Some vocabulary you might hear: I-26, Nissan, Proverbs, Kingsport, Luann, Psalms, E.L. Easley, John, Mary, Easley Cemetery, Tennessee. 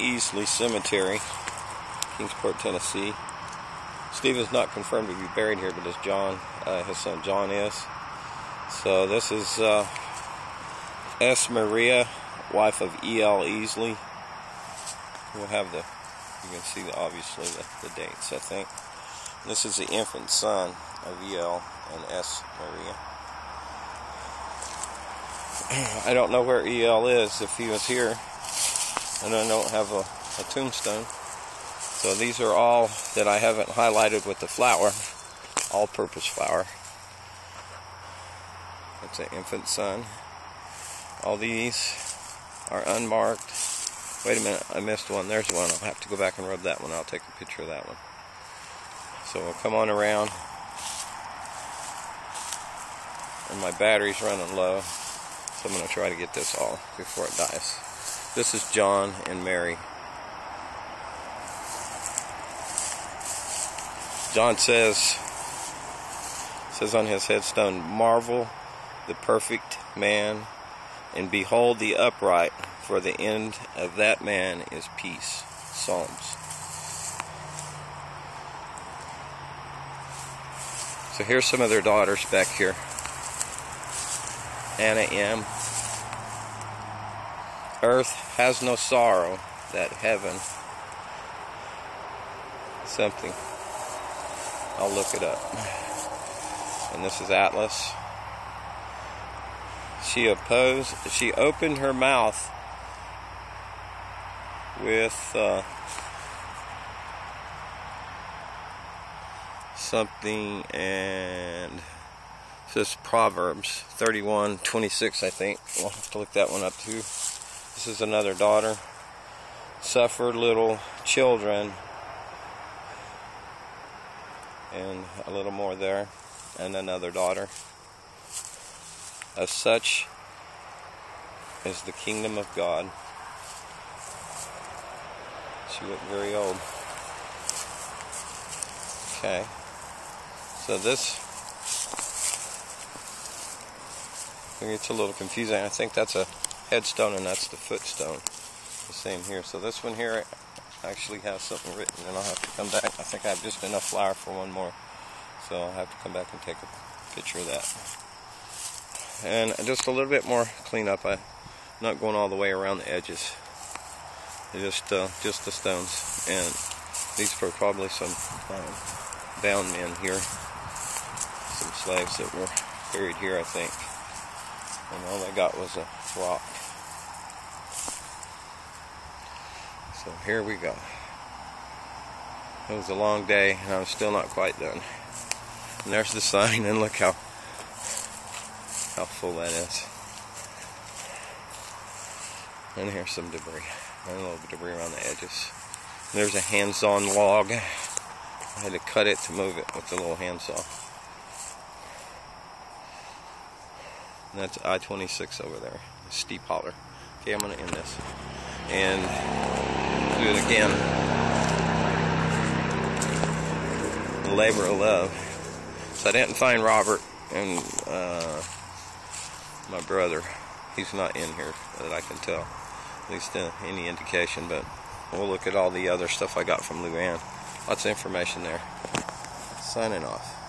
Easley Cemetery, Kingsport, Tennessee. Stephen's not confirmed to be buried here, but his son John is. So this is S. Maria, wife of E.L. Easley. We'll have you can see the dates, I think. And this is the infant son of E.L. and S. Maria. I don't know where E.L. is, if he was here. And I don't have a tombstone. So these are all that I haven't highlighted with the flower, all-purpose flower. That's an infant son. All these are unmarked. Wait a minute, I missed one. There's one. I'll have to go back and rub that one. I'll take a picture of that one. So we'll come on around. And my battery's running low, so I'm going to try to get this all before it dies. This is John and Mary. John says on his headstone, "Marvel the perfect man, and behold the upright, for the end of that man is peace." Psalms. So here's some of their daughters back here. Anna M. Earth has no sorrow that heaven something. I'll look it up. And this is Atlas. She opened her mouth with something, and this is Proverbs 31:26, I think. We'll have to look that one up too. This is another daughter. Suffer little children. And a little more there. And another daughter. Of such is the kingdom of God. She looked very old. Okay. So this... it's a little confusing. I think that's a headstone and that's the footstone. The same here. So this one here actually has something written, and I'll have to come back. I think I have just enough flour for one more. So I'll have to come back and take a picture of that. And just a little bit more cleanup. I'm not going all the way around the edges. Just the stones. And these were probably some bound men here. Some slaves that were buried here, I think. And all I got was a rock. So here we go. It was a long day, and I'm still not quite done. And there's the sign, and look how full that is. And here's some debris. And a little bit of debris around the edges. And there's a hands-on log. I had to cut it to move it with the little handsaw. And that's I-26 over there. Steep holler. Okay, I'm going to end this. And do it again. The labor of love. So I didn't find Robert and my brother. He's not in here that I can tell. At least any indication. But we'll look at all the other stuff I got from Luann. Lots of information there. Signing off.